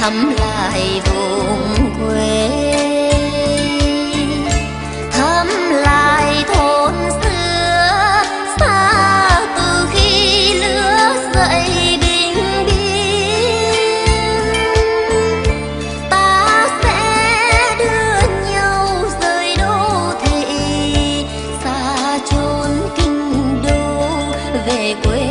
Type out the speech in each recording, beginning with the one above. thắm lại vùng quê, thắm lại thôn xưa xa từ khi lửa dậy bình biên. Ta sẽ đưa nhau rời đô thị xa chốn kinh đô về quê.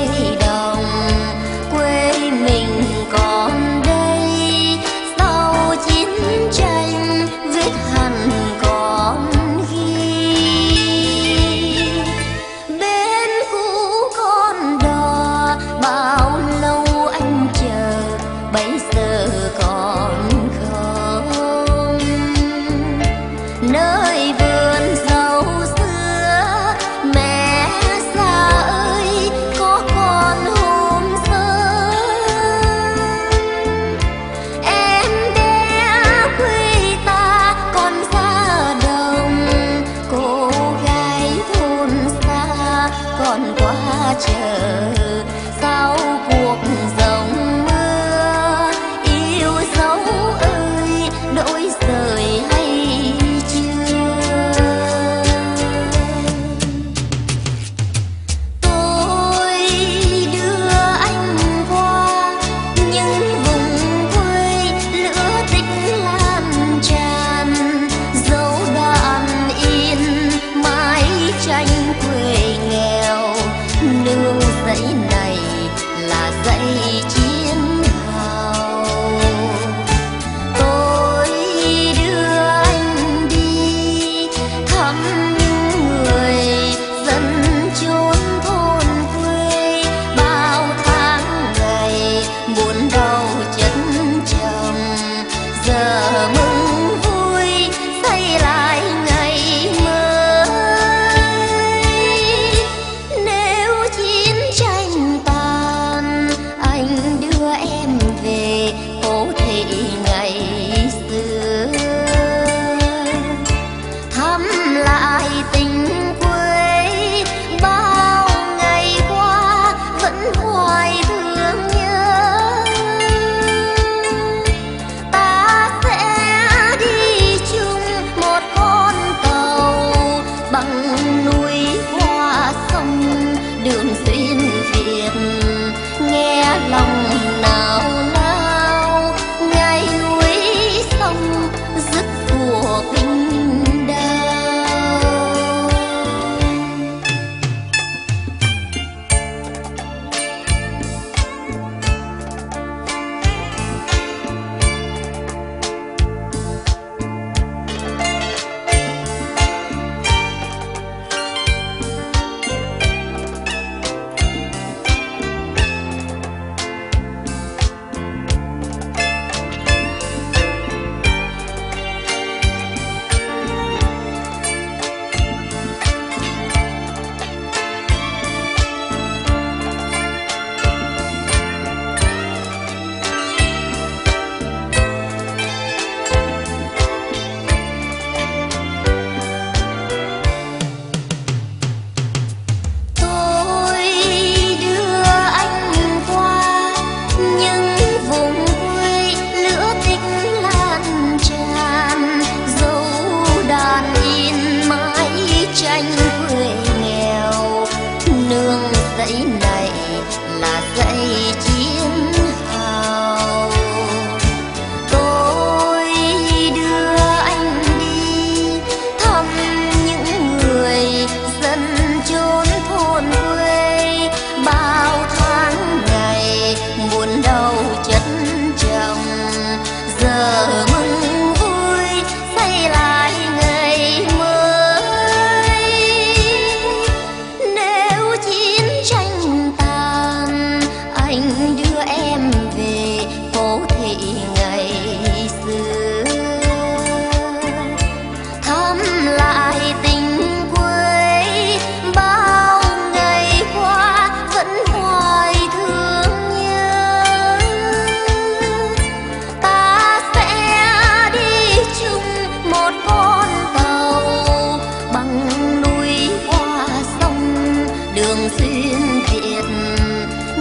Đường xuyên Việt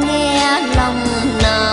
nghe lòng nào.